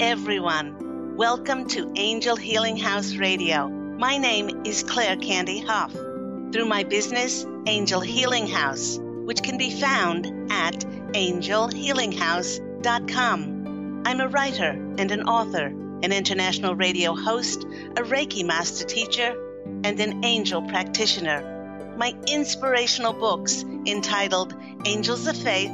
everyone. Welcome to Angel Healing House Radio. My name is Claire Candy Hough. Through my business, Angel Healing House, which can be found at angelhealinghouse.com. I'm a writer and an author, an international radio host, a Reiki master teacher, and an angel practitioner. My inspirational books, entitled Angels of Faith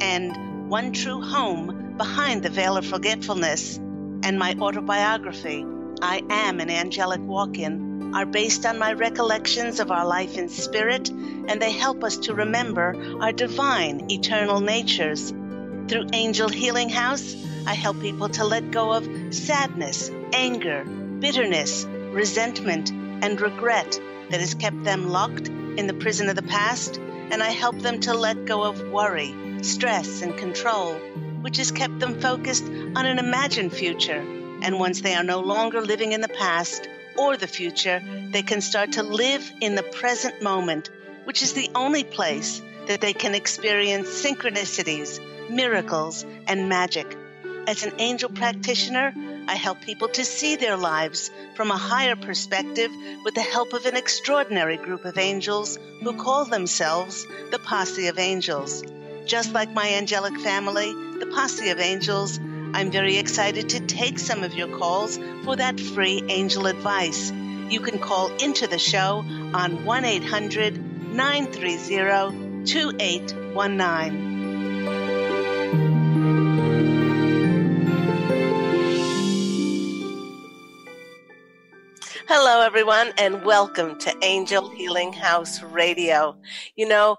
and One True Home Behind the Veil of Forgetfulness, and my autobiography, I Am an Angelic Walk-in, are based on my recollections of our life in spirit, and they help us to remember our divine, eternal natures. Through Angel Healing House, I help people to let go of sadness, anger, bitterness, resentment, and regret that has kept them locked in the prison of the past, and I help them to let go of worry, stress, and control, which has kept them focused on an imagined future. And once they are no longer living in the past or the future, they can start to live in the present moment, which is the only place that they can experience synchronicities, miracles, and magic. As an angel practitioner, I help people to see their lives from a higher perspective with the help of an extraordinary group of angels who call themselves the Posse of Angels. Just like my angelic family, the Posse of Angels, I'm very excited to take some of your calls for that free angel advice. You can call into the show on 1-800-930-2819. Hello, everyone, and welcome to Angel Healing House Radio. You know,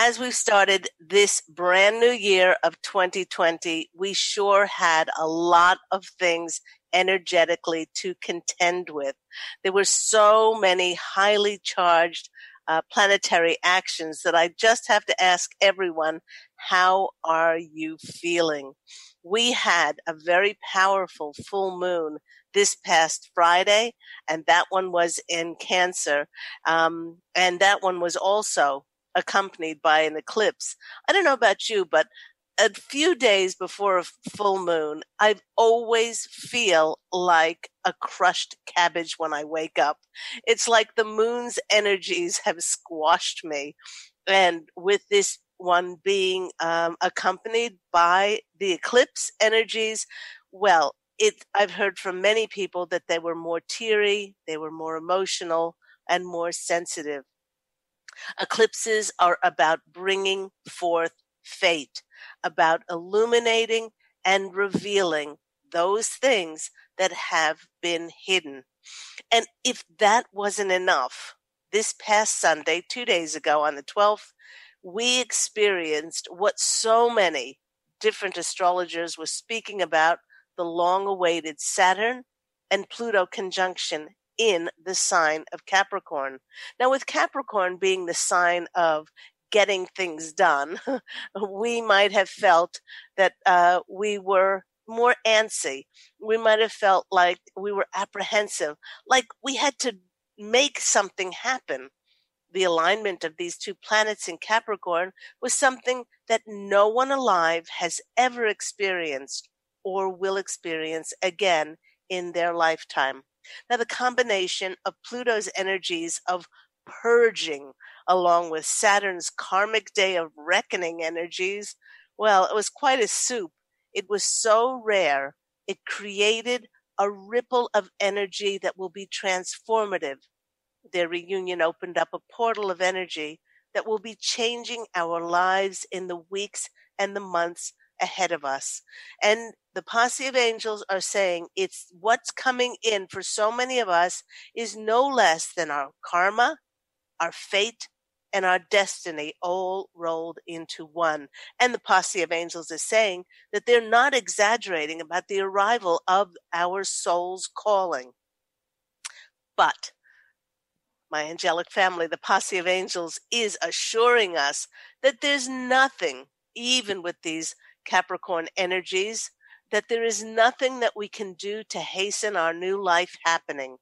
as we've started this brand new year of 2020, we sure had a lot of things energetically to contend with. There were so many highly charged planetary actions that I just have to ask everyone, how are you feeling? We had a very powerful full moon this past Friday, and that one was in Cancer, and that one was also accompanied by an eclipse. I don't know about you, but a few days before a full moon, I always feel like a crushed cabbage when I wake up. It's like the moon's energies have squashed me, and with this one being accompanied by the eclipse energies, well, I've heard from many people that they were more teary, they were more emotional, and more sensitive. Eclipses are about bringing forth fate, about illuminating and revealing those things that have been hidden. And if that wasn't enough, this past Sunday, 2 days ago on the 12th, we experienced what so many different astrologers were speaking about, the long-awaited Saturn and Pluto conjunction in the sign of Capricorn. Now, with Capricorn being the sign of getting things done, we might have felt that we were more antsy. We might have felt like we were apprehensive, like we had to make something happen. The alignment of these two planets in Capricorn was something that no one alive has ever experienced or will experience again in their lifetime. Now, the combination of Pluto's energies of purging along with Saturn's karmic day of reckoning energies, well, it was quite a soup. It was so rare, it created a ripple of energy that will be transformative. Their reunion opened up a portal of energy that will be changing our lives in the weeks and the months ahead of us. And the Posse of Angels are saying it's what's coming in for so many of us is no less than our karma, our fate, and our destiny all rolled into one. And the Posse of Angels is saying that they're not exaggerating about the arrival of our soul's calling. But my angelic family, the Posse of Angels, is assuring us that there's nothing, even with these Capricorn energies, that there is nothing that we can do to hasten our new life happening.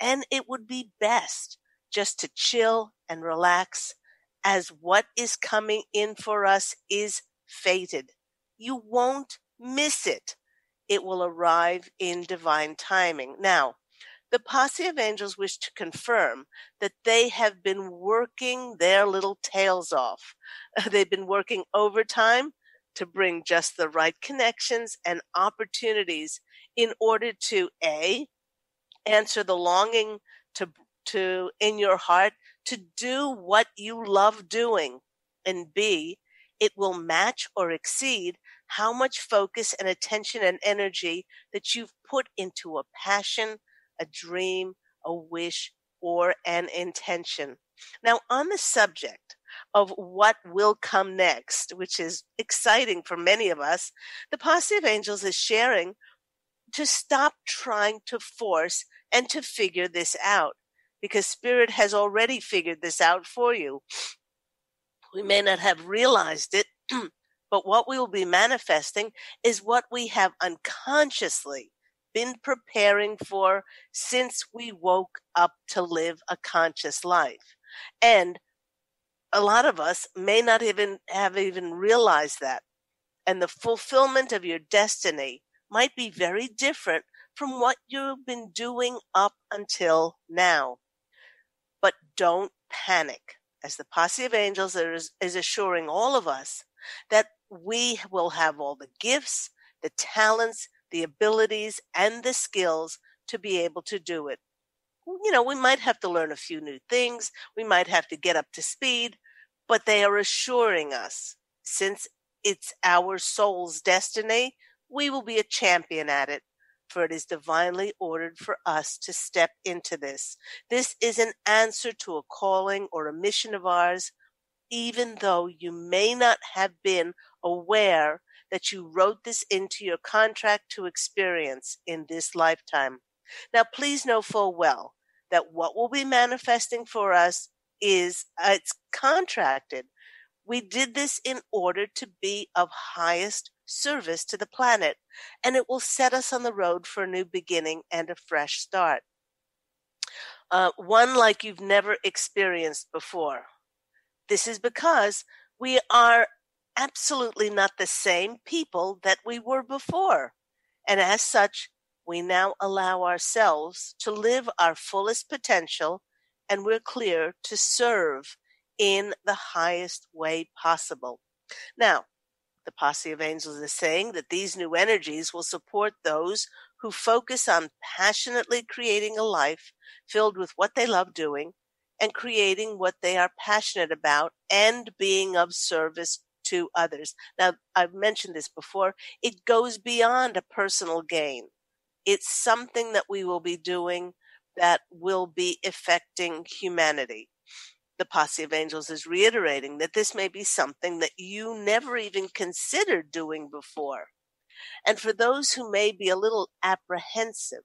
And it would be best just to chill and relax, as what is coming in for us is fated. You won't miss it. it will arrive in divine timing. Now, the Posse of Angels wish to confirm that they have been working their little tails off. They've been working overtime to bring just the right connections and opportunities in order to, A, answer the longing to in your heart to do what you love doing, and B, it will match or exceed how much focus and attention and energy that you've put into a passion, a dream, a wish, or an intention. Now, on the subject of what will come next, which is exciting for many of us, the Posse of Angels is sharing to stop trying to force and to figure this out, because Spirit has already figured this out for you. We may not have realized it, but what we will be manifesting is what we have unconsciously been preparing for since we woke up to live a conscious life. And a lot of us may not even have realized that. And the fulfillment of your destiny might be very different from what you've been doing up until now. But don't panic, as the Posse of Angels is assuring all of us that we will have all the gifts, the talents, the abilities, and the skills to be able to do it. You know, we might have to learn a few new things. We might have to get up to speed, but they are assuring us, since it's our soul's destiny, we will be a champion at it, for it is divinely ordered for us to step into this. This is an answer to a calling or a mission of ours, even though you may not have been aware that you wrote this into your contract to experience in this lifetime. Now, please know full well that what will be manifesting for us is, it's contracted. We did this in order to be of highest service to the planet, and it will set us on the road for a new beginning and a fresh start. One like you've never experienced before. This is because we are absolutely not the same people that we were before. And as such, we now allow ourselves to live our fullest potential, and we're clear to serve in the highest way possible. Now, the Posse of Angels is saying that these new energies will support those who focus on passionately creating a life filled with what they love doing and creating what they are passionate about and being of service to others. Now, I've mentioned this before. It goes beyond a personal gain. It's something that we will be doing that will be affecting humanity. The Posse of Angels is reiterating that this may be something that you never even considered doing before. And for those who may be a little apprehensive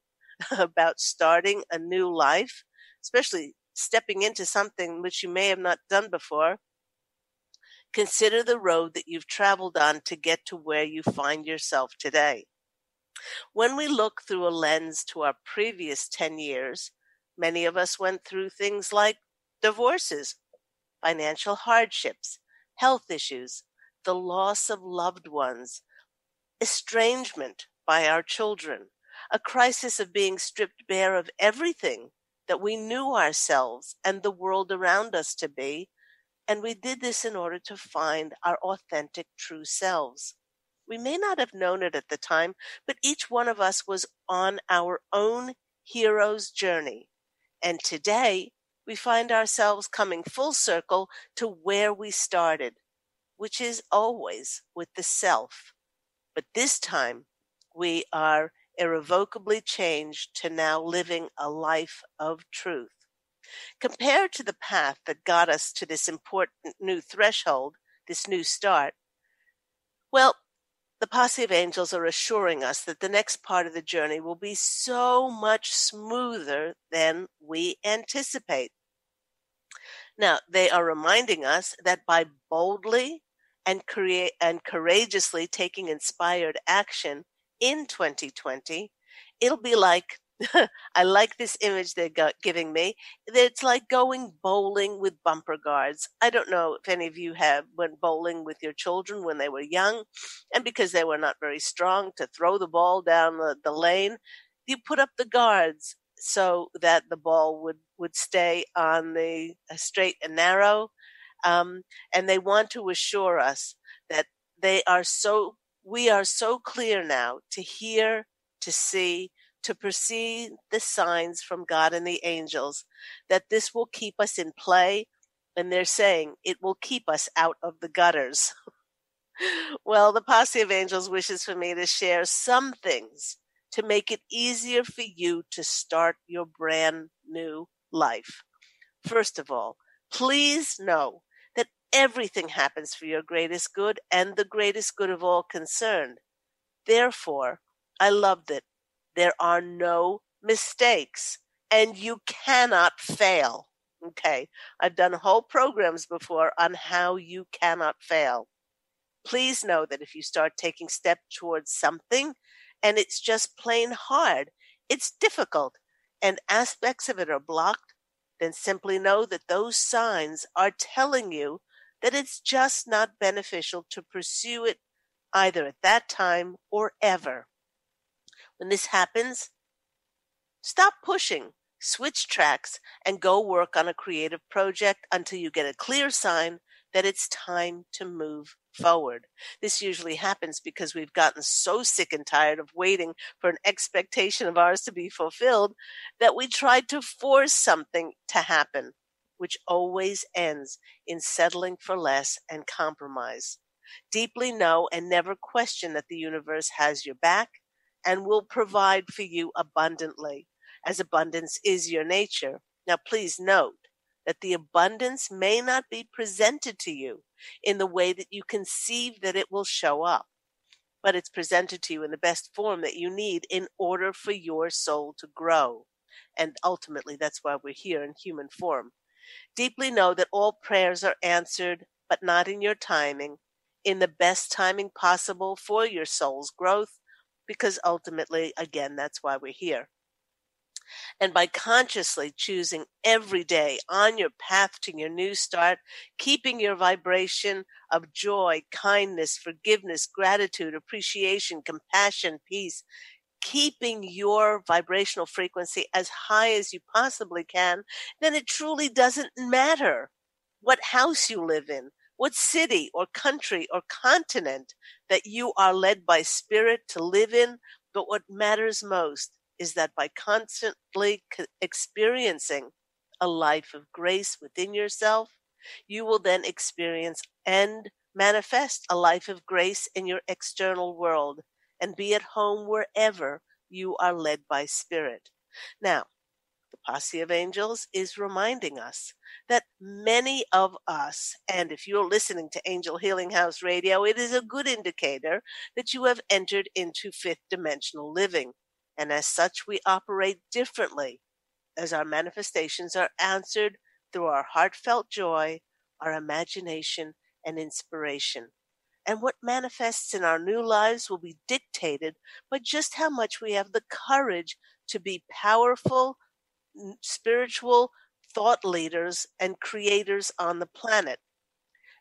about starting a new life, especially stepping into something which you may have not done before, consider the road that you've traveled on to get to where you find yourself today. When we look through a lens to our previous 10 years, many of us went through things like divorces, financial hardships, health issues, the loss of loved ones, estrangement by our children, a crisis of being stripped bare of everything that we knew ourselves and the world around us to be, and we did this in order to find our authentic true selves. We may not have known it at the time, but each one of us was on our own hero's journey. And today, we find ourselves coming full circle to where we started, which is always with the self. But this time, we are irrevocably changed to now living a life of truth. Compared to the path that got us to this important new threshold, this new start, well, the Posse of Angels are assuring us that the next part of the journey will be so much smoother than we anticipate. Now, they are reminding us that by boldly and courageously taking inspired action in 2020, it'll be like I like this image they're giving me. It's like going bowling with bumper guards. I don't know if any of you have went bowling with your children when they were young, and because they were not very strong to throw the ball down the lane, you put up the guards so that the ball would stay on the straight and narrow. And they want to assure us that we are so clear now to hear, to see, to perceive the signs from God and the angels, that this will keep us in play. And they're saying it will keep us out of the gutters. Well, the Posse of Angels wishes for me to share some things to make it easier for you to start your brand new life. First of all, please know that everything happens for your greatest good and the greatest good of all concerned. Therefore, I loved it. There are no mistakes, and you cannot fail. Okay, I've done whole programs before on how you cannot fail. Please know that if you start taking steps towards something and it's just plain hard, it's difficult, and aspects of it are blocked, then simply know that those signs are telling you that it's just not beneficial to pursue it either at that time or ever. When this happens, stop pushing, switch tracks, and go work on a creative project until you get a clear sign that it's time to move forward. This usually happens because we've gotten so sick and tired of waiting for an expectation of ours to be fulfilled that we try to force something to happen, which always ends in settling for less and compromise. Deeply know and never question that the universe has your back and will provide for you abundantly, as abundance is your nature. Now, please note that the abundance may not be presented to you in the way that you conceive that it will show up, but it's presented to you in the best form that you need in order for your soul to grow. And ultimately, that's why we're here in human form. Deeply know that all prayers are answered, but not in your timing, in the best timing possible for your soul's growth, because ultimately, again, that's why we're here. And by consciously choosing every day on your path to your new start, keeping your vibration of joy, kindness, forgiveness, gratitude, appreciation, compassion, peace, keeping your vibrational frequency as high as you possibly can, then it truly doesn't matter what house you live in, what city or country or continent that you are led by spirit to live in. But what matters most is that by constantly experiencing a life of grace within yourself, you will then experience and manifest a life of grace in your external world and be at home wherever you are led by spirit. Now, the Posse of Angels is reminding us that many of us, and if you're listening to Angel Healing House Radio, it is a good indicator that you have entered into fifth dimensional living. And as such, we operate differently as our manifestations are answered through our heartfelt joy, our imagination, and inspiration. And what manifests in our new lives will be dictated by just how much we have the courage to be powerful, spiritual thought leaders and creators on the planet.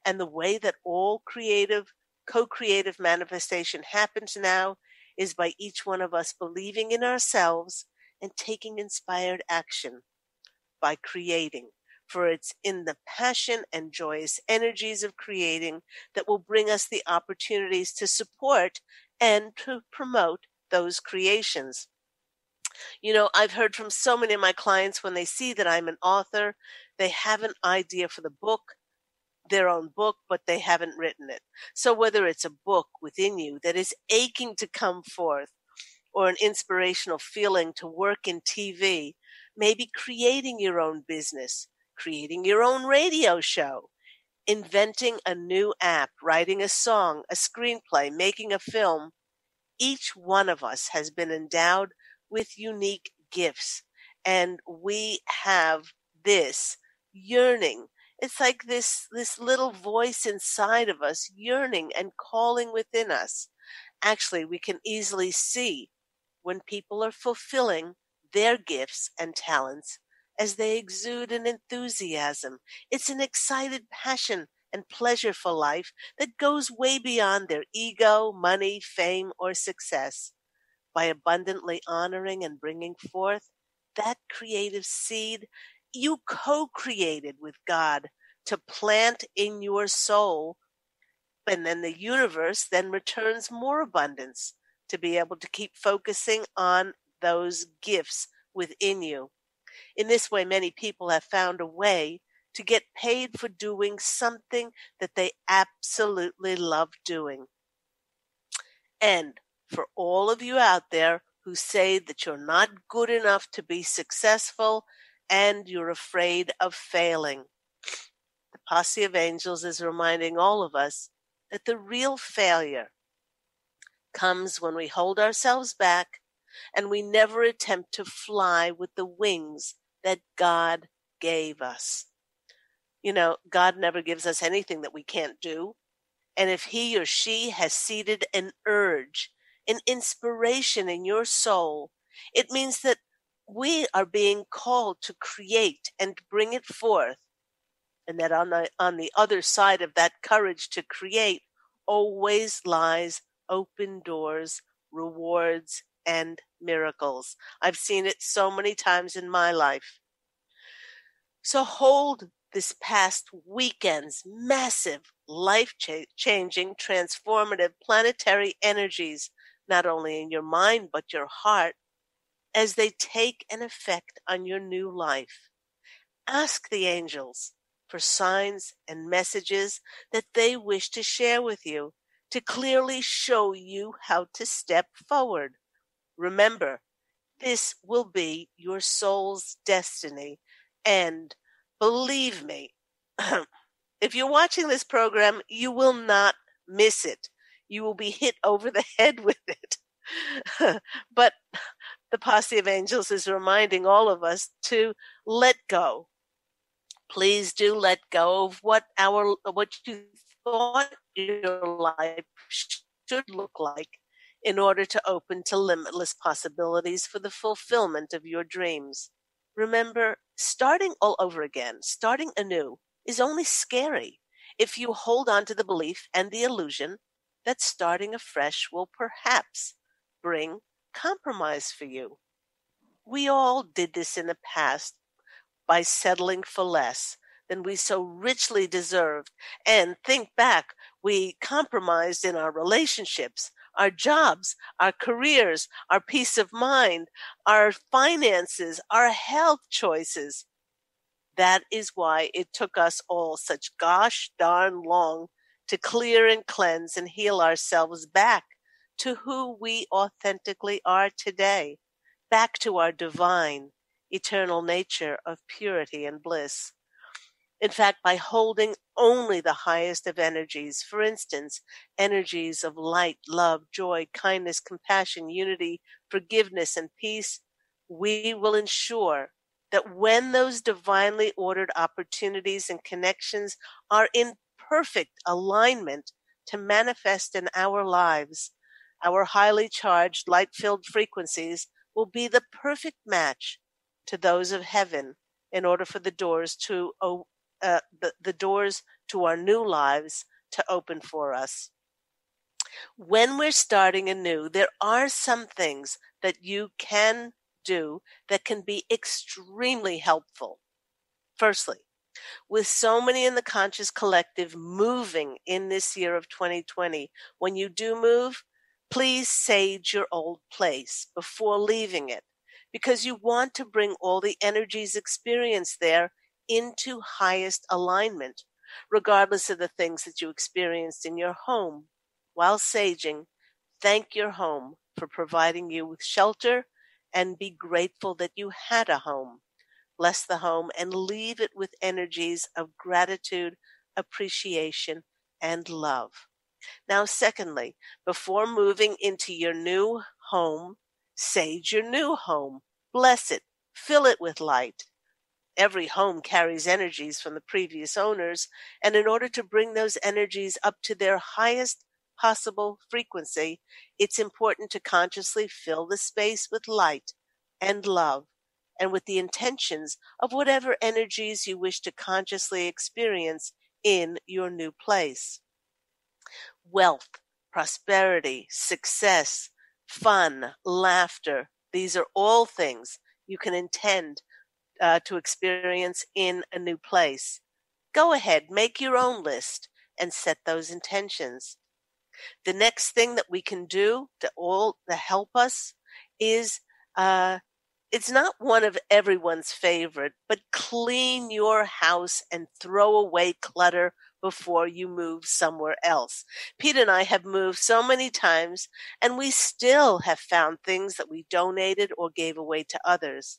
And the way that all creative, co-creative manifestation happens now is by each one of us believing in ourselves and taking inspired action by creating. For it's in the passion and joyous energies of creating that will bring us the opportunities to support and to promote those creations. You know, I've heard from so many of my clients when they see that I'm an author, they have an idea for the book, their own book, but they haven't written it. So whether it's a book within you that is aching to come forth or an inspirational feeling to work in TV, maybe creating your own business, creating your own radio show, inventing a new app, writing a song, a screenplay, making a film, each one of us has been endowed with unique gifts. And we have this yearning. It's like this little voice inside of us yearning and calling within us. Actually, we can easily see when people are fulfilling their gifts and talents as they exude an enthusiasm. It's an excited passion and pleasure for life that goes way beyond their ego, money, fame, or success. By abundantly honoring and bringing forth that creative seed you co-created with God to plant in your soul, and then the universe then returns more abundance to be able to keep focusing on those gifts within you. In this way, many people have found a way to get paid for doing something that they absolutely love doing. And for all of you out there who say that you're not good enough to be successful and you're afraid of failing, the Posse of Angels is reminding all of us that the real failure comes when we hold ourselves back and we never attempt to fly with the wings that God gave us. You know, God never gives us anything that we can't do. And if he or she has seeded an urge, an inspiration in your soul, it means that we are being called to create and bring it forth. And that on the other side of that courage to create always lies open doors, rewards, and miracles. I've seen it so many times in my life. So hold this past weekend's massive, life-changing, transformative planetary energies, not only in your mind but your heart, as they take an effect on your new life. Ask the angels for signs and messages that they wish to share with you to clearly show you how to step forward. Remember, this will be your soul's destiny, and believe me, if you're watching this program, you will not miss it. You will be hit over the head with it. But the Posse of Angels is reminding all of us to let go. Please do let go of what you thought your life should look like in order to open to limitless possibilities for the fulfillment of your dreams. Remember, starting all over again, starting anew, is only scary if you hold on to the belief and the illusion that starting afresh will perhaps bring compromise for you. We all did this in the past by settling for less than we so richly deserved. And think back, we compromised in our relationships, our jobs, our careers, our peace of mind, our finances, our health choices. That is why it took us all such gosh darn long to clear and cleanse and heal ourselves back to who we authentically are today, back to our divine, eternal nature of purity and bliss. In fact, by holding only the highest of energies, for instance, energies of light, love, joy, kindness, compassion, unity, forgiveness, and peace, we will ensure that when those divinely ordered opportunities and connections are in perfect alignment to manifest in our lives, our highly charged, light-filled frequencies will be the perfect match to those of heaven in order for the doors to open. The doors to our new lives to open for us. When we're starting anew, there are some things that you can do that can be extremely helpful. Firstly, with so many in the conscious collective moving in this year of 2020, when you do move, please sage your old place before leaving it, because you want to bring all the energies experienced there into highest alignment, regardless of the things that you experienced in your home. While saging, thank your home for providing you with shelter and be grateful that you had a home. Bless the home and leave it with energies of gratitude, appreciation, and love. Now, secondly, before moving into your new home, sage your new home. Bless it. Fill it with light. Every home carries energies from the previous owners, and in order to bring those energies up to their highest possible frequency, it's important to consciously fill the space with light, and love, and with the intentions of whatever energies you wish to consciously experience in your new place. Wealth, prosperity, success, fun, laughter, these are all things you can intend to experience in a new place. Go ahead, make your own list and set those intentions. The next thing that we can do to help us is, it's not one of everyone's favorite, but clean your house and throw away clutter before you move somewhere else. Pete and I have moved so many times, and we still have found things that we donated or gave away to others.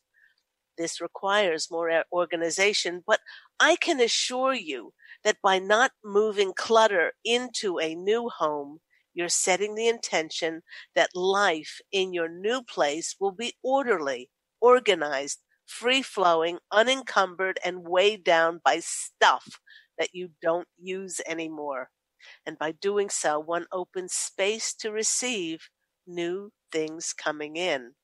This requires more organization, but I can assure you that by not moving clutter into a new home, you're setting the intention that life in your new place will be orderly, organized, free-flowing, unencumbered, and weighed down by stuff that you don't use anymore. And by doing so, one opens space to receive new things coming in.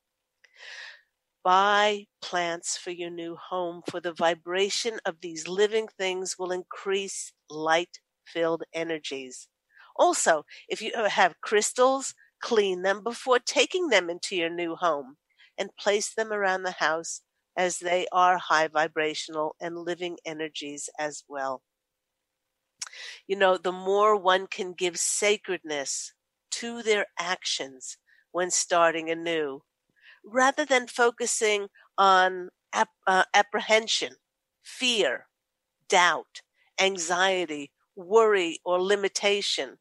Buy plants for your new home, for the vibration of these living things will increase light-filled energies. Also, if you have crystals, clean them before taking them into your new home and place them around the house, as they are high vibrational and living energies as well. You know, the more one can give sacredness to their actions when starting anew, rather than focusing on apprehension, fear, doubt, anxiety, worry, or limitation,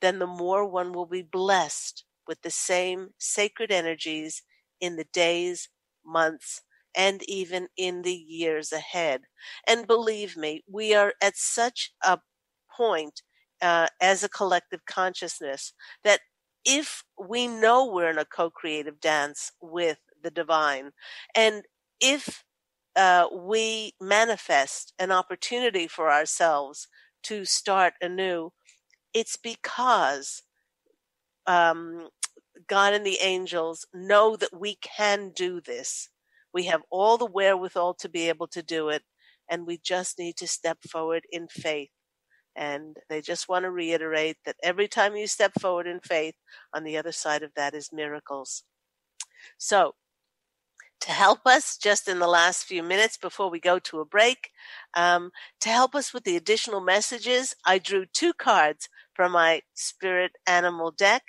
then the more one will be blessed with the same sacred energies in the days, months, and even in the years ahead. And believe me, we are at such a point as a collective consciousness that if we know we're in a co-creative dance with the divine, and if we manifest an opportunity for ourselves to start anew, it's because God and the angels know that we can do this. We have all the wherewithal to be able to do it, and we just need to step forward in faith. And they just want to reiterate that every time you step forward in faith, on the other side of that is miracles. So, to help us, just in the last few minutes before we go to a break, to help us with the additional messages, I drew 2 cards from my spirit animal deck.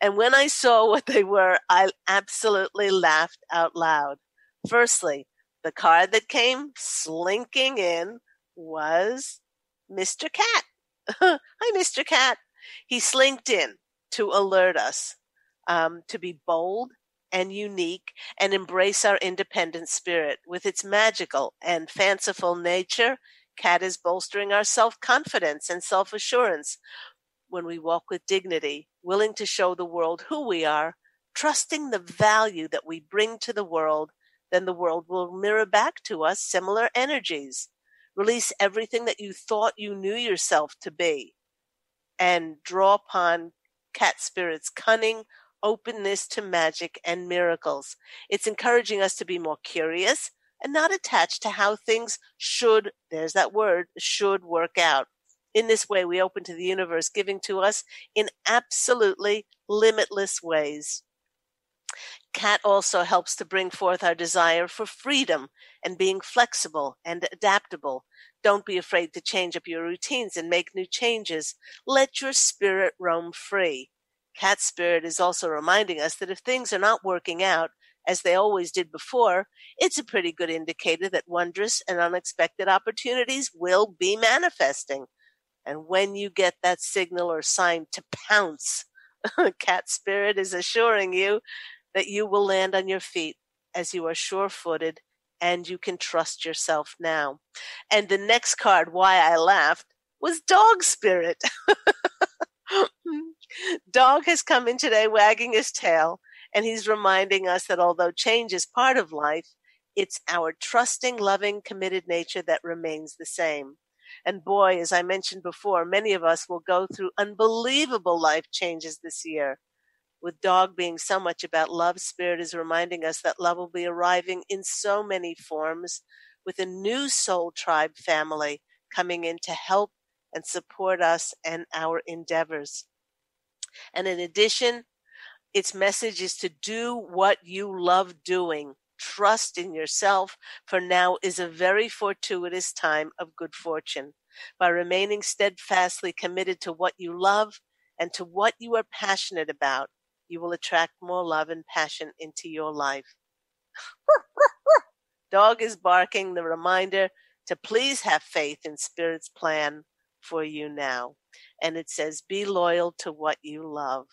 And when I saw what they were, I absolutely laughed out loud. Firstly, the card that came slinking in was Mr. Cat. Hi, Mr. Cat. He slinked in to alert us to be bold and unique and embrace our independent spirit. With its magical and fanciful nature, Cat is bolstering our self-confidence and self-assurance when we walk with dignity, willing to show the world who we are, trusting the value that we bring to the world, then the world will mirror back to us similar energies. Release everything that you thought you knew yourself to be and draw upon Cat Spirit's cunning, openness to magic and miracles. It's encouraging us to be more curious and not attached to how things should, there's that word, should work out. In this way, we open to the universe, giving to us in absolutely limitless ways. Cat also helps to bring forth our desire for freedom and being flexible and adaptable. Don't be afraid to change up your routines and make new changes. Let your spirit roam free. Cat Spirit is also reminding us that if things are not working out as they always did before, it's a pretty good indicator that wondrous and unexpected opportunities will be manifesting. And when you get that signal or sign to pounce, Cat Spirit is assuring you that you will land on your feet as you are sure-footed and you can trust yourself now. And the next card, why I laughed, was Dog Spirit. Dog has come in today wagging his tail, and he's reminding us that although change is part of life, it's our trusting, loving, committed nature that remains the same. And boy, as I mentioned before, many of us will go through unbelievable life changes this year. with dog being so much about love, Spirit is reminding us that love will be arriving in so many forms with a new soul tribe family coming in to help and support us and our endeavors. And in addition, its message is to do what you love doing. Trust in yourself, for now is a very fortuitous time of good fortune. By remaining steadfastly committed to what you love and to what you are passionate about, you will attract more love and passion into your life. Dog is barking, the reminder to please have faith in Spirit's plan for you now. And it says, be loyal to what you love.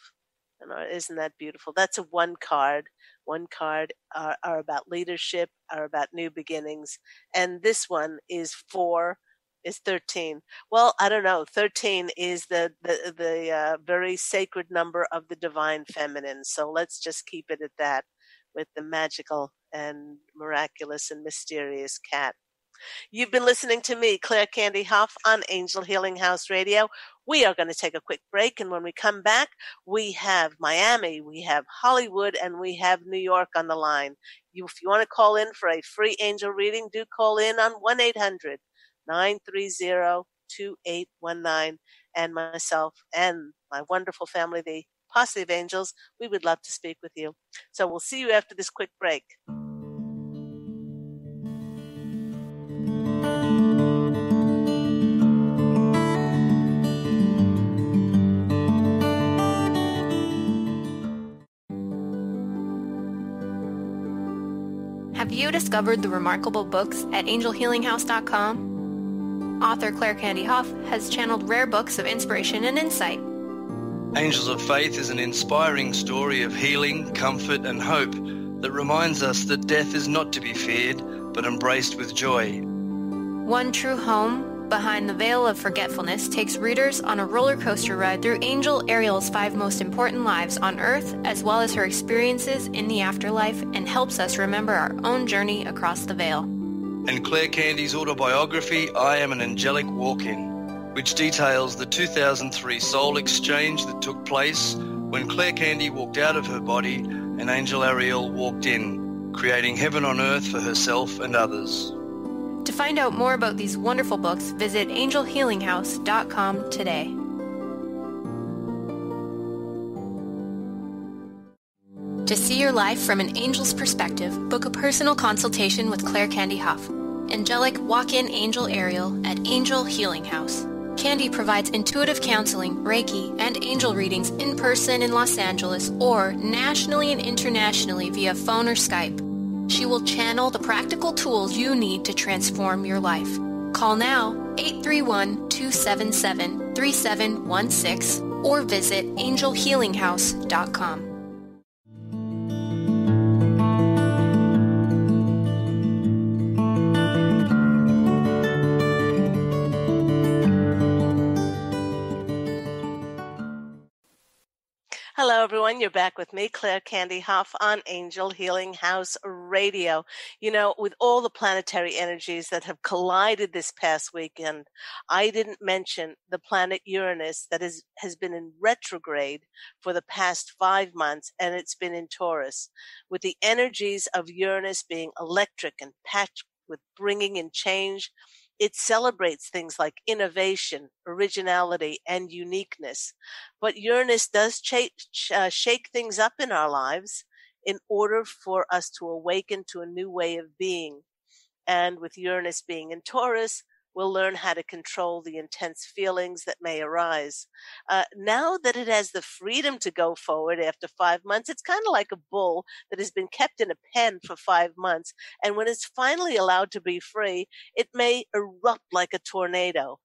And isn't that beautiful? That's a one card. One card are about leadership, are about new beginnings. And this one is 13. Well, I don't know. 13 is the very sacred number of the divine feminine. So let's just keep it at that with the magical and miraculous and mysterious cat. You've been listening to me, Claire Candy Hough, on Angel Healing House Radio. We are going to take a quick break, and when we come back, we have Miami, we have Hollywood, and we have New York on the line. If you want to call in for a free angel reading, do call in on 1-800-930-2819. And myself and my wonderful family, the Posse of Angels, we would love to speak with you. So we'll see you after this quick break. Have you discovered the remarkable books at angelhealinghouse.com? Author Claire Candy Hough has channeled rare books of inspiration and insight. Angels of Faith is an inspiring story of healing, comfort, and hope that reminds us that death is not to be feared, but embraced with joy. One True Home Behind the Veil of Forgetfulness takes readers on a roller coaster ride through Angel Ariel's 5 most important lives on Earth, as well as her experiences in the afterlife, and helps us remember our own journey across the veil. And Claire Candy's autobiography, I Am an Angelic Walk-in, which details the 2003 soul exchange that took place when Claire Candy walked out of her body and Angel Ariel walked in, creating heaven on earth for herself and others. To find out more about these wonderful books, visit angelhealinghouse.com today. To see your life from an angel's perspective, book a personal consultation with Claire Candy Hough, Angelic Walk-in Angel Ariel at Angel Healing House. Candy provides intuitive counseling, Reiki, and angel readings in person in Los Angeles or nationally and internationally via phone or Skype. She will channel the practical tools you need to transform your life. Call now, 831-277-3716, or visit angelhealinghouse.com. Hello, everyone. You're back with me, Claire Candy Hough, on Angel Healing House Radio. You know, with all the planetary energies that have collided this past weekend, I didn't mention the planet Uranus that has been in retrograde for the past 5 months, and it's been in Taurus, with the energies of Uranus being electric and packed with bringing in change. It celebrates things like innovation, originality, and uniqueness. But Uranus does shake things up in our lives in order for us to awaken to a new way of being. And with Uranus being in Taurus, we'll learn how to control the intense feelings that may arise. Now that it has the freedom to go forward after 5 months, it's kind of like a bull that has been kept in a pen for 5 months. And when it's finally allowed to be free, it may erupt like a tornado.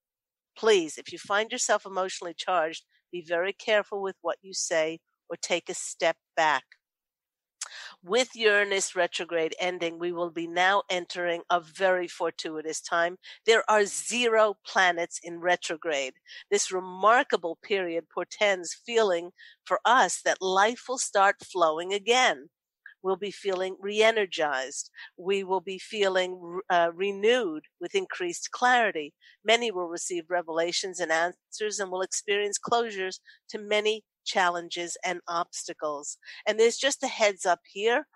Please, if you find yourself emotionally charged, be very careful with what you say or take a step back. With Uranus retrograde ending, we will be now entering a very fortuitous time. There are 0 planets in retrograde. This remarkable period portends feeling for us that life will start flowing again. We'll be feeling re-energized. We will be feeling renewed with increased clarity. Many will receive revelations and answers and will experience closures to many challenges, and obstacles. And there's just a heads up here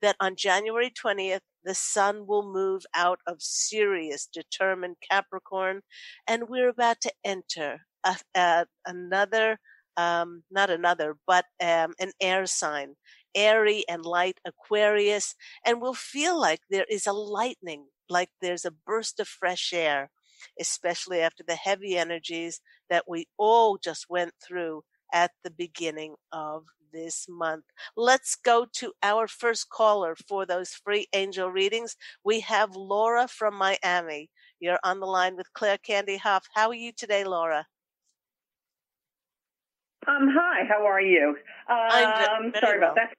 that on January 20th, the sun will move out of serious, determined Capricorn, and we're about to enter an air sign, airy and light Aquarius, and we'll feel like there is a lightning, like there's a burst of fresh air, especially after the heavy energies that we all just went through at the beginning of this month. Let's go to our first caller for those free angel readings. We have Laura from Miami. You're on the line with Claire Candy Hough. How are you today, Laura? Hi, how are you? I'm sorry about that.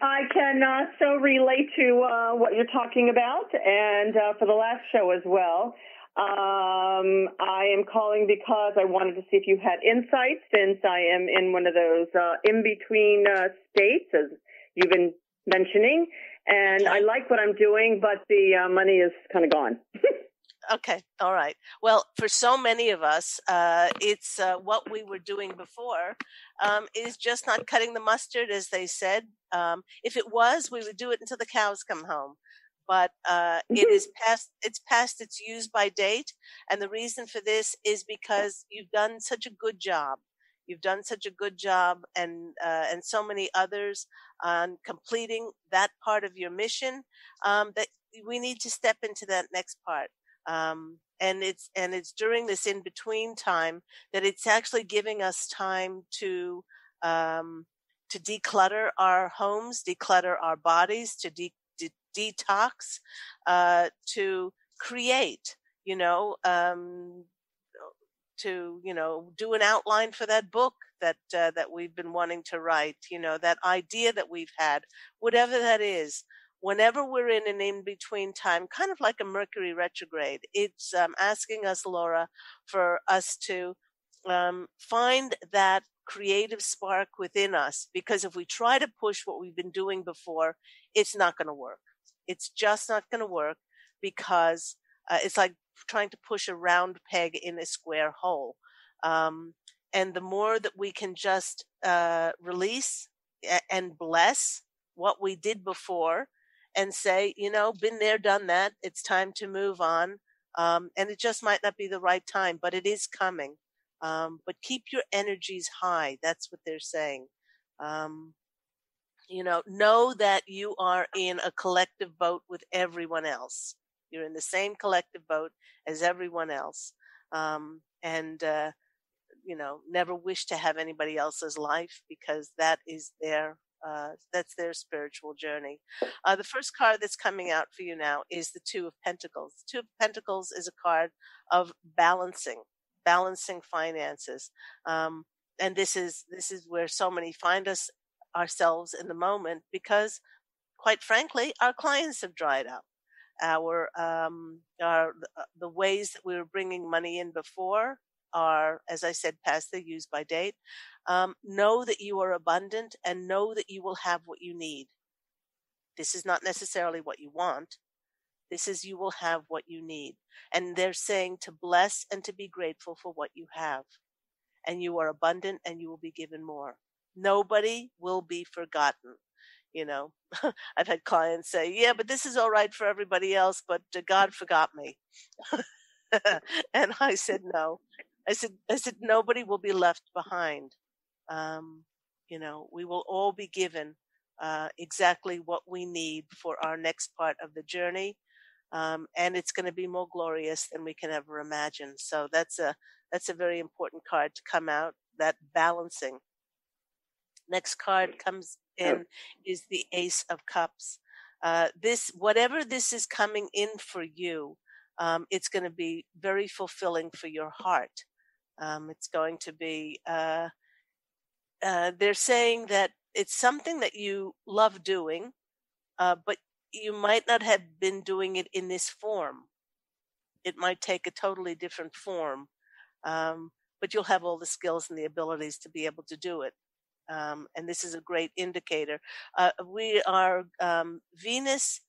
I can so relate to what you're talking about, and for the last show as well. I am calling because I wanted to see if you had insights, since I am in one of those in-between states, as you've been mentioning. And I like what I'm doing, but the money is kind of gone. Okay. All right. Well, for so many of us, it's what we were doing before is just not cutting the mustard, as they said. If it was, we would do it until the cows come home. But it's past its use by date. And the reason for this is because you've done such a good job. You've done such a good job, and so many others, on completing that part of your mission, that we need to step into that next part. And it's during this in-between time that it's actually giving us time to declutter our homes, declutter our bodies, to detox, to create, do an outline for that book that we've been wanting to write, that idea that we've had, whatever that is. Whenever we're in an in-between time, kind of like a Mercury retrograde, it's asking us, Laura, for us to find that creative spark within us. Because if we try to push what we've been doing before, it's not going to work. It's just not going to work, because it's like trying to push a round peg in a square hole. And the more that we can just release and bless what we did before, and say, been there, done that. It's time to move on. And it just might not be the right time, but it is coming. But keep your energies high. That's what they're saying. Know that you are in a collective boat with everyone else. You're in the same collective boat as everyone else. Never wish to have anybody else's life, because that is their that's their spiritual journey. The first card that's coming out for you now is the Two of Pentacles. Two of Pentacles is a card of balancing finances. And this is where so many find ourselves in the moment, because quite frankly, our clients have dried up. The ways that we were bringing money in before are, as I said, past their use by date. Know that you are abundant, and know that you will have what you need. This is not necessarily what you want. This is you will have what you need. And they're saying to bless and to be grateful for what you have. And you are abundant, and you will be given more. Nobody will be forgotten. I've had clients say, yeah, but this is all right for everybody else, but God forgot me. And I said, no. I said, nobody will be left behind. We will all be given exactly what we need for our next part of the journey. And it's going to be more glorious than we can ever imagine. So that's a very important card to come out, that balancing. Next card comes in is the Ace of Cups. Whatever this is coming in for you, it's going to be very fulfilling for your heart. It's going to be, they're saying that it's something that you love doing, but you might not have been doing it in this form. It might take a totally different form, but you'll have all the skills and the abilities to be able to do it. And this is a great indicator. Venus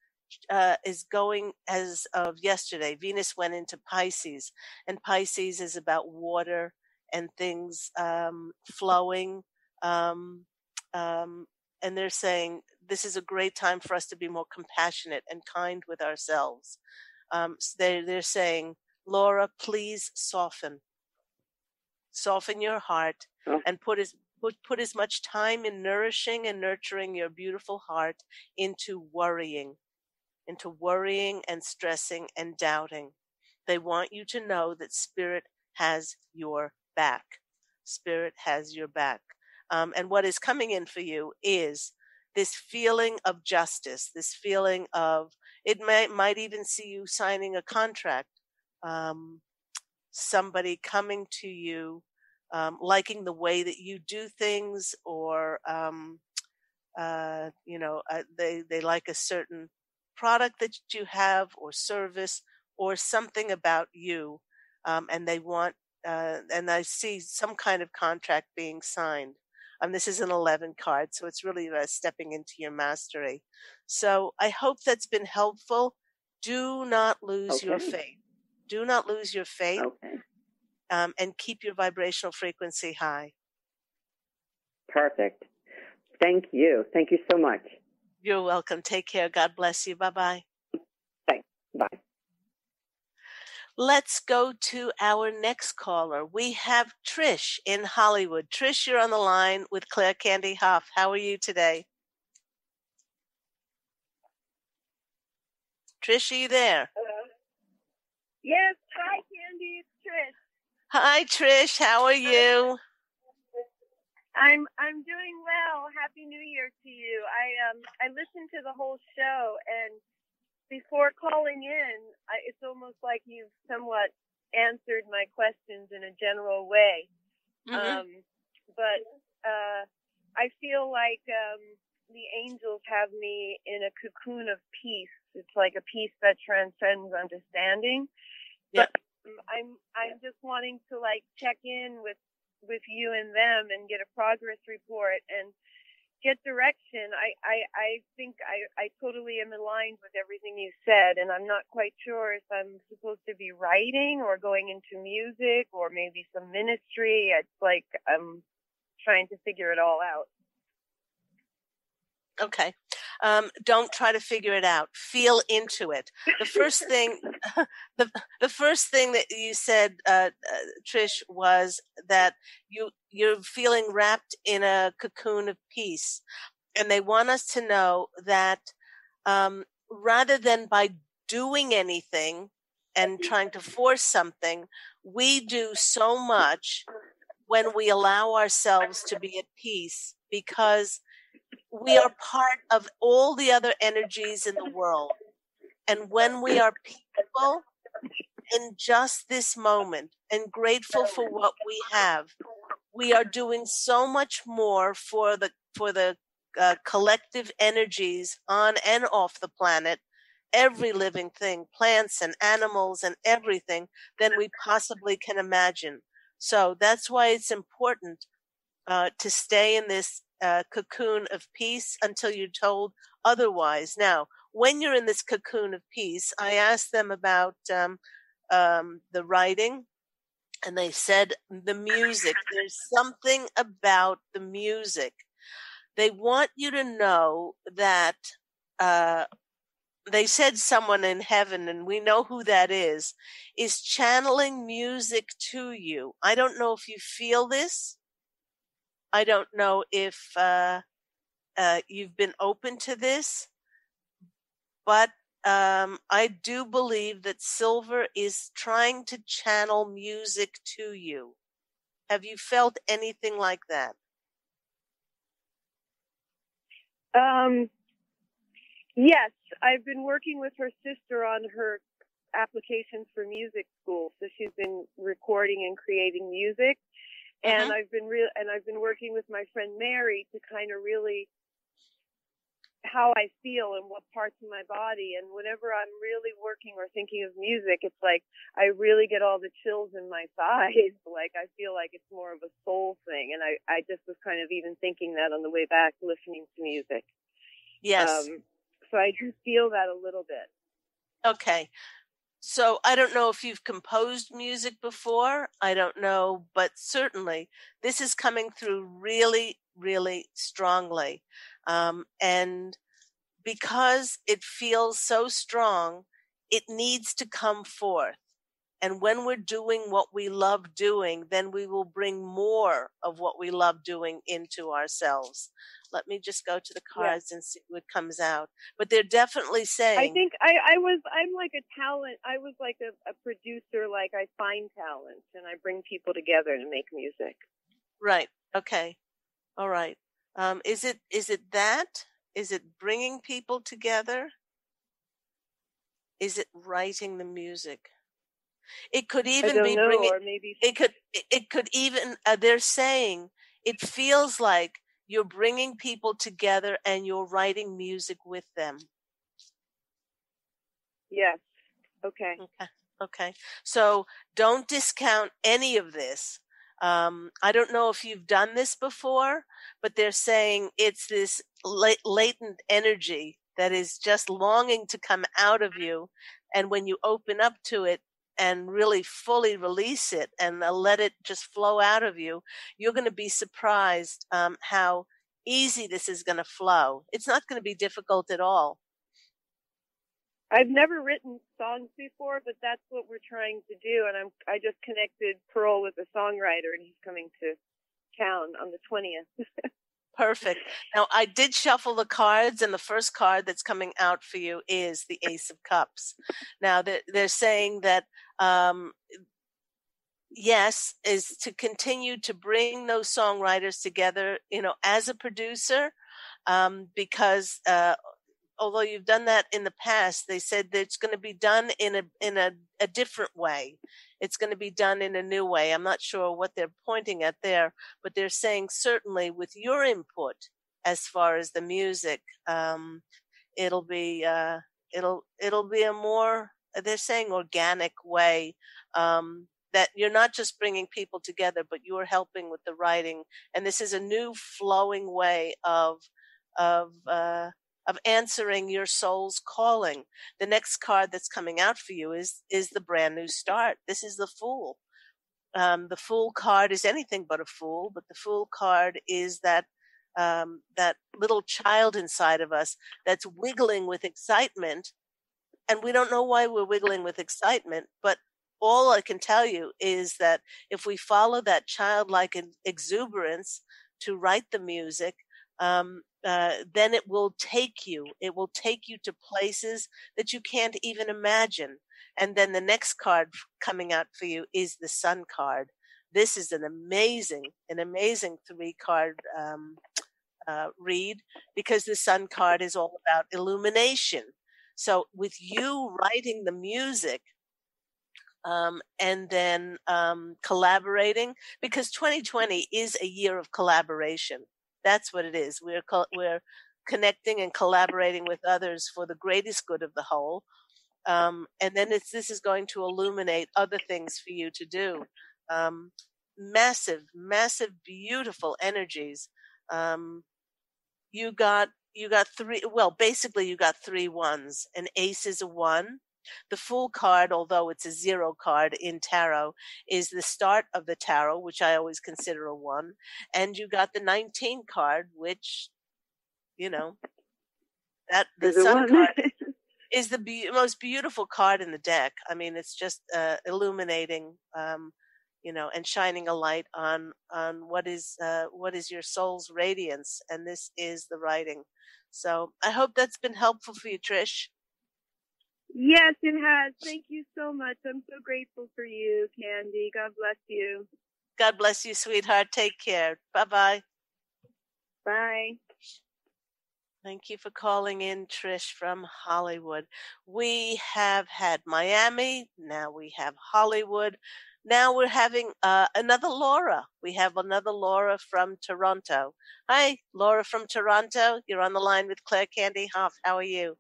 is going, as of yesterday, Venus went into Pisces, and Pisces is about water and things flowing. And they're saying this is a great time for us to be more compassionate and kind with ourselves. So they're saying, Laura, please soften your heart and put as much time in nourishing and nurturing your beautiful heart into worrying and stressing and doubting. They want you to know that Spirit has your back. Spirit has your back. And what is coming in for you is this feeling of justice, this feeling of, it might even see you signing a contract, somebody coming to you, liking the way that you do things, or, they like a certain product that you have or service or something about you. And they want, and I see some kind of contract being signed. This is an 11 card, so it's really about stepping into your mastery. So I hope that's been helpful. Do not lose your faith. Do not lose your faith, and keep your vibrational frequency high. Perfect. Thank you. Thank you so much. You're welcome. Take care. God bless you. Bye-bye. Thanks. Bye. Let's go to our next caller. We have Trish in Hollywood. Trish, you're on the line with Claire Candy Hough. How are you today? Trish, are you there? Hello. Yes. Hi, Candy. It's Trish. Hi, Trish. How are you? I'm doing well. Happy New Year to you. I listened to the whole show, and before calling in, it's almost like you've somewhat answered my questions in a general way. Mm-hmm. But I feel like the angels have me in a cocoon of peace. It's like a peace that transcends understanding. Yeah. But I'm just wanting to like check in with you and them and get a progress report and get direction. I think I totally am aligned with everything you said, and I'm not quite sure if I'm supposed to be writing or going into music or maybe some ministry. It's like I'm trying to figure it all out. Okay. Don't try to figure it out. Feel into it. The first thing, the first thing that you said, Trish, was that you're feeling wrapped in a cocoon of peace, and they want us to know that rather than by doing anything and trying to force something, we do so much when we allow ourselves to be at peace, because we are part of all the other energies in the world. And when we are people in just this moment and grateful for what we have, we are doing so much more for the collective energies on and off the planet, every living thing, plants and animals and everything, than we possibly can imagine. So that's why it's important to stay in this cocoon of peace until you're told otherwise. Now, when you're in this cocoon of peace, I asked them about the writing, and they said the music. There's something about the music. They want you to know that they said someone in heaven, and we know who that is channeling music to you. I don't know if you feel this. I don't know if you've been open to this, but I do believe that Silver is trying to channel music to you. Have you felt anything like that? Yes, I've been working with her sister on her applications for music school, so she's been recording and creating music. And I've been working with my friend Mary to kind of really how I feel and what parts of my body. And whenever I'm really working or thinking of music, it's like I really get all the chills in my thighs. Like I feel like it's more of a soul thing. And I just was kind of even thinking that on the way back, listening to music. Yes. So I do feel that a little bit. Okay. So I don't know if you've composed music before. I don't know, but certainly this is coming through really, really strongly. And because it feels so strong, it needs to come forth. And when we're doing what we love doing, then we will bring more of what we love doing into ourselves. Let me just go to the cards and see what comes out. But they're definitely saying. I think I'm like a talent. I was like a producer, like I find talent and I bring people together to make music. Right. Okay. All right. Is it that? Is it bringing people together? Is it writing the music? It could even be bringing. Or maybe it could even. They're saying it feels like you're bringing people together and you're writing music with them. Yes. Okay. Okay. So don't discount any of this. I don't know if you've done this before, but they're saying it's this latent energy that is just longing to come out of you, and when you open up to it and really fully release it and let it just flow out of you, you're going to be surprised how easy this is going to flow. It's not going to be difficult at all. I've never written songs before, but that's what we're trying to do. And I just connected Pearl with a songwriter, and he's coming to town on the 20th. Perfect. Now, I did shuffle the cards, and the first card that's coming out for you is the Ace of Cups. Now, they're saying that, yes, is to continue to bring those songwriters together, you know, as a producer, because although you've done that in the past, they said that it's going to be done in a different way. It's going to be done in a new way. I'm not sure what they're pointing at there, but they're saying certainly with your input as far as the music, it'll be a more, they're saying, organic way, that you're not just bringing people together, but you're helping with the writing. And this is a new flowing way of answering your soul's calling. The next card that's coming out for you is the brand new start. This is the Fool. The Fool card is anything but a fool, but the Fool card is that little child inside of us that's wiggling with excitement. And we don't know why we're wiggling with excitement, but all I can tell you is that if we follow that childlike exuberance to write the music, then it will take you. It will take you to places that you can't even imagine. And then the next card coming out for you is the Sun card. This is an amazing three-card read, because the Sun card is all about illumination. So with you writing the music, and then collaborating, because 2020 is a year of collaboration. That's what it is. We're connecting and collaborating with others for the greatest good of the whole. And then this is going to illuminate other things for you to do. Massive, massive, beautiful energies. You got three. Well, basically you got three ones. An ace is a one. The Fool card, although it's a zero card in tarot, is the start of the tarot, which I always consider a one. And you got the 19 card, which, you know, that the Sun card is the most beautiful card in the deck. I mean, it's just illuminating, you know, and shining a light on what is your soul's radiance. And this is the writing. So I hope that's been helpful for you, Trish. Yes, it has. Thank you so much. I'm so grateful for you, Candy. God bless you. God bless you, sweetheart. Take care. Bye-bye. Bye. Thank you for calling in, Trish from Hollywood. We have had Miami. Now we have Hollywood. Now we're having another Laura. We have another Laura from Toronto. Hi, Laura from Toronto. You're on the line with Claire Candy Hough. How are you?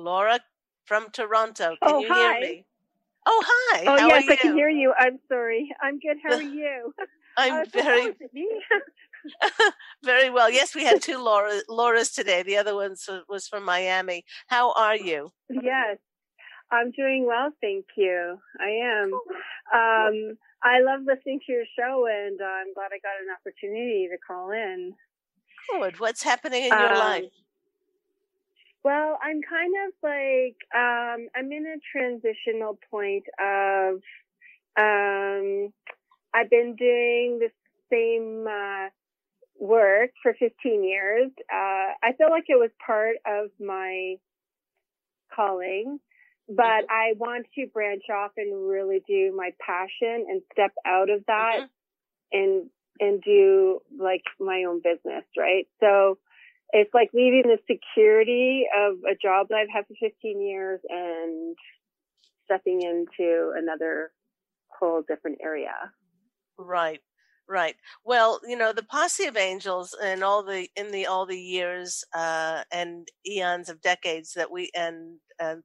Laura from Toronto. Can you hear me? Oh, hi. How are you? Yes, I can hear you. I'm sorry. I'm good. How are you? I'm very... Very well. Yes, we had two Laura's today. The other one was from Miami. How are you? Yes, I'm doing well, thank you. I am. I love listening to your show, and I'm glad I got an opportunity to call in. Good. What's happening in your life? Well, I'm kind of like, I'm in a transitional point of, I've been doing this same work for 15 years. I feel like it was part of my calling, but I want to branch off and really do my passion and step out of that and do like my own business, right? So it's like leaving the security of a job that I've had for 15 years and stepping into another whole different area. Right. Right. Well, you know, the Posse of Angels and all the years and eons of decades that we and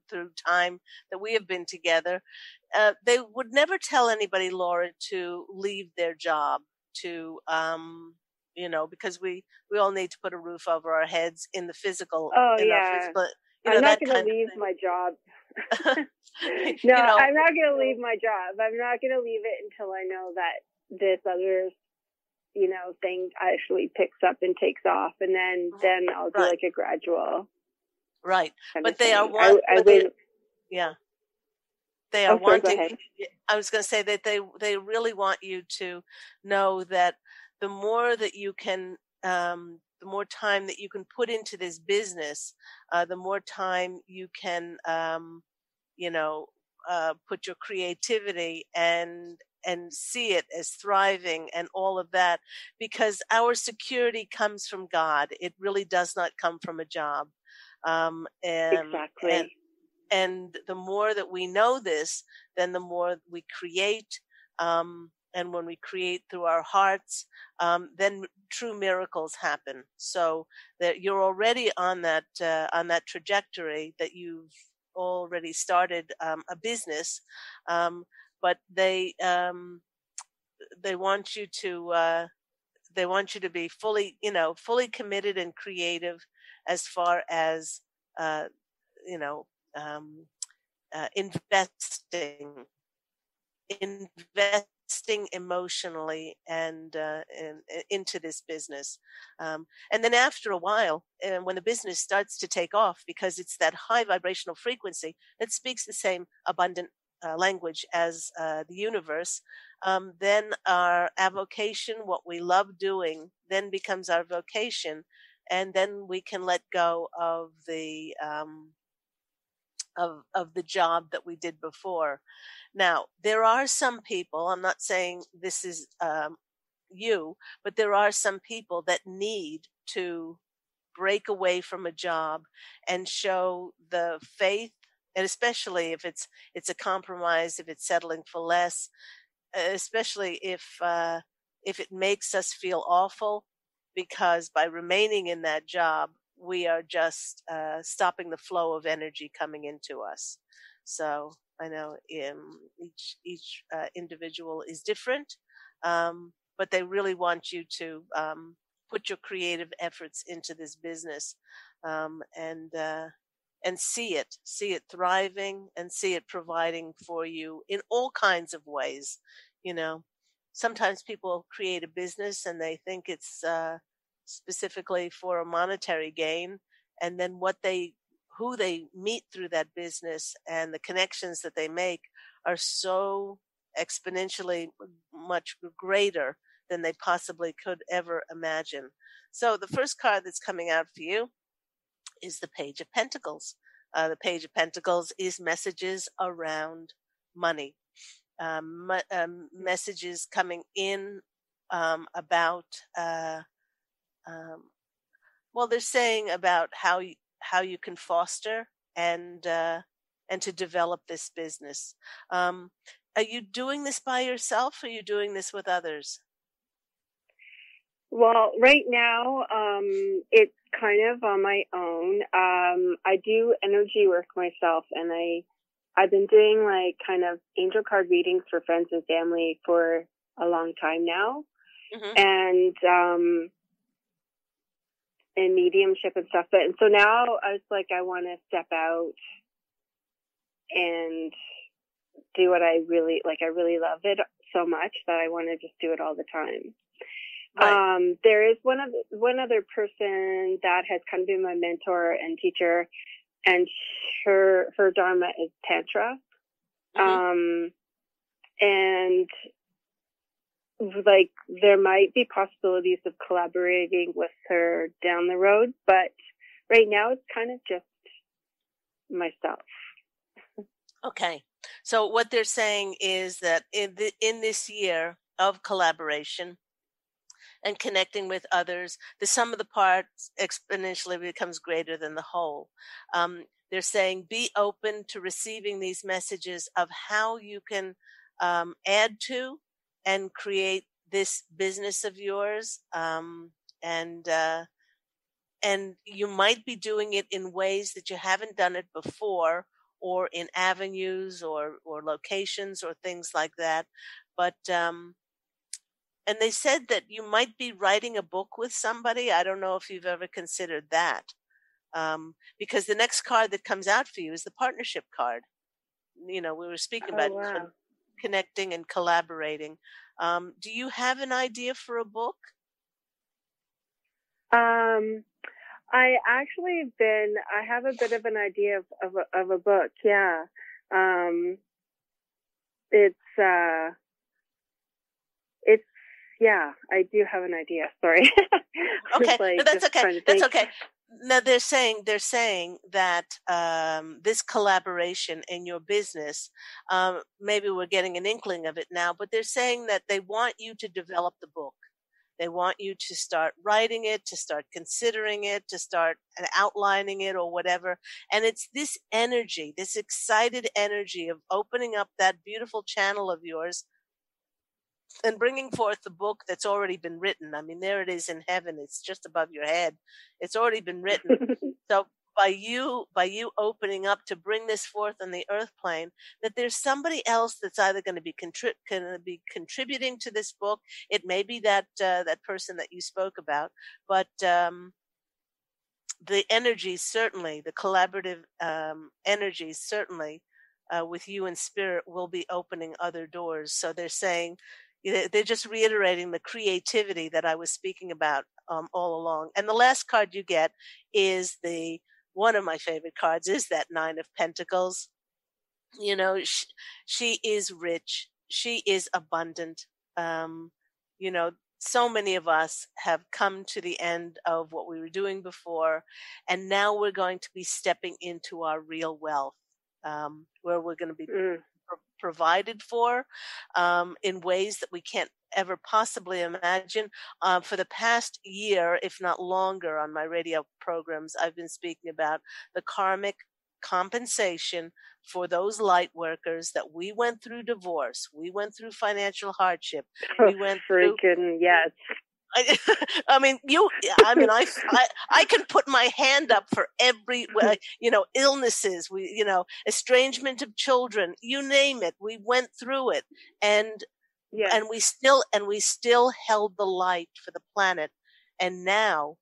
through time that we have been together, they would never tell anybody, Laura, to leave their job, to you know, because we all need to put a roof over our heads in the physical. Oh yeah. But I'm not going to leave my job. I'm not going to leave my job. I'm not going to leave it until I know that this other, you know, thing actually picks up and takes off, and then I'll do like a gradual. Right, but they are wanting. They are wanting. I was going to say that they really want you to know that the more that you can, the more time that you can put into this business, the more time you can, put your creativity and see it as thriving and all of that, because our security comes from God. It really does not come from a job. Exactly. And the more that we know this, then the more we create. And when we create through our hearts, then true miracles happen. So that you're already on that trajectory that you've already started a business. But they want you to be fully committed and creative as far as investing emotionally and into this business. And then after a while, when the business starts to take off, because it's that high vibrational frequency that speaks the same abundant language as the universe, then our avocation, what we love doing, then becomes our vocation, and then we can let go of the of the job that we did before. Now, there are some people, I'm not saying this is you, but there are some people that need to break away from a job and show the faith. And especially if it's a compromise, if it's settling for less, especially if it makes us feel awful, because by remaining in that job, we are just stopping the flow of energy coming into us. So I know each individual is different, but they really want you to put your creative efforts into this business, and see it thriving, and see it providing for you in all kinds of ways. You know, sometimes people create a business and they think it's specifically for a monetary gain, and then who they meet through that business and the connections that they make are so exponentially much greater than they possibly could ever imagine. So the first card that's coming out for you is the Page of Pentacles. The Page of Pentacles is messages around money, messages coming in about. Well, they're saying about how you can foster and to develop this business. Are you doing this by yourself, or are you doing this with others? Well, right now, it's kind of on my own. I do energy work myself, and I've been doing like kind of angel card readings for friends and family for a long time now. and mediumship and stuff. But and so now I was like, I want to step out and do what I really like. I really love it so much that I want to just do it all the time. Right. There is one other person that has kind of been my mentor and teacher, and her dharma is Tantra. And like there might be possibilities of collaborating with her down the road, but right now it's kind of just myself. Okay. So what they're saying is that in this year of collaboration and connecting with others, the sum of the parts exponentially becomes greater than the whole. They're saying be open to receiving these messages of how you can add to and create this business of yours. And you might be doing it in ways that you haven't done it before, or in avenues or locations or things like that. But, and they said that you might be writing a book with somebody. I don't know if you've ever considered that. Because the next card that comes out for you is the partnership card. You know, we were speaking about connecting and collaborating. Do you have an idea for a book? I actually have been, I have a bit of an idea of a book. Yeah. Yeah, I do have an idea. Sorry. Okay, like, no, that's okay. That's okay. Now they're saying that this collaboration in your business, maybe we're getting an inkling of it now, but they're saying that they want you to develop the book. They want you to start writing it, to start considering it, to start outlining it or whatever. And it's this energy, this excited energy of opening up that beautiful channel of yours and bringing forth the book that's already been written. I mean, there it is in heaven. It's just above your head. It's already been written. So by you opening up to bring this forth on the earth plane, that there's somebody else that's either going to be contributing to this book. It may be that that person that you spoke about, but the energy certainly, the collaborative energy certainly with you in spirit will be opening other doors. So they're saying, they're just reiterating the creativity that I was speaking about all along. And the last card you get is one of my favorite cards is that Nine of Pentacles. You know, she is rich. She is abundant. You know, so many of us have come to the end of what we were doing before, and now we're going to be stepping into our real wealth, where we're going to be provided for in ways that we can't ever possibly imagine. For the past year, if not longer, on my radio programs, I've been speaking about the karmic compensation for those light workers that we went through divorce, we went through financial hardship, we went through yes. I can put my hand up for every, illnesses, estrangement of children, you name it. We went through it, and we still held the light for the planet. And now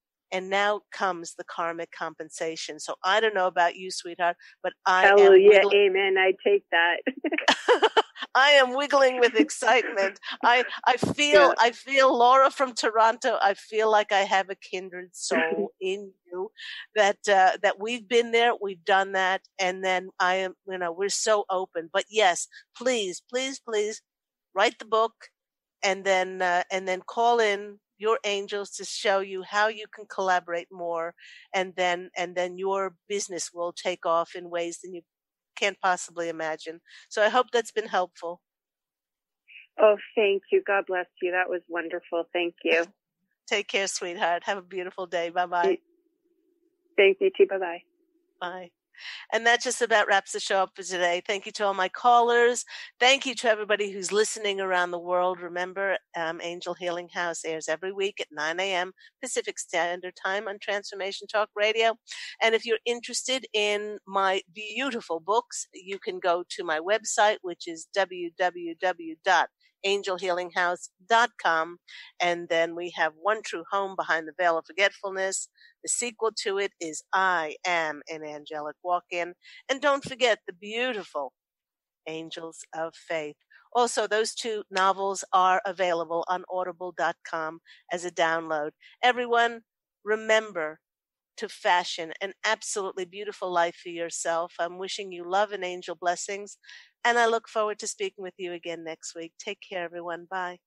comes the karmic compensation. So I don't know about you, sweetheart, but amen. I take that. I am wiggling with excitement. I feel Laura from Toronto. I feel like I have a kindred soul in you that we've been there, we've done that, and then we're so open. But yes, please, please, please write the book, and then call in your angels to show you how you can collaborate more, and then your business will take off in ways that you can't possibly imagine. So I hope that's been helpful. Oh, thank you. God bless you. That was wonderful. Thank you. Take care, sweetheart. Have a beautiful day. Bye-bye. Thank you too. Bye-bye. Bye. And that just about wraps the show up for today. Thank you to all my callers. Thank you to everybody who's listening around the world. Remember, Angel Healing House airs every week at 9 a.m. Pacific Standard Time on Transformation Talk Radio. And if you're interested in my beautiful books, you can go to my website, which is www.angel.com. angelhealinghouse.com. And then we have One True Home Behind the Veil of Forgetfulness. The sequel to it is I Am an Angelic Walk-in. And don't forget the beautiful Angels of Faith. Also, those two novels are available on audible.com as a download. Everyone, remember to fashion an absolutely beautiful life for yourself. I'm wishing you love and angel blessings, and I look forward to speaking with you again next week. Take care, everyone. Bye.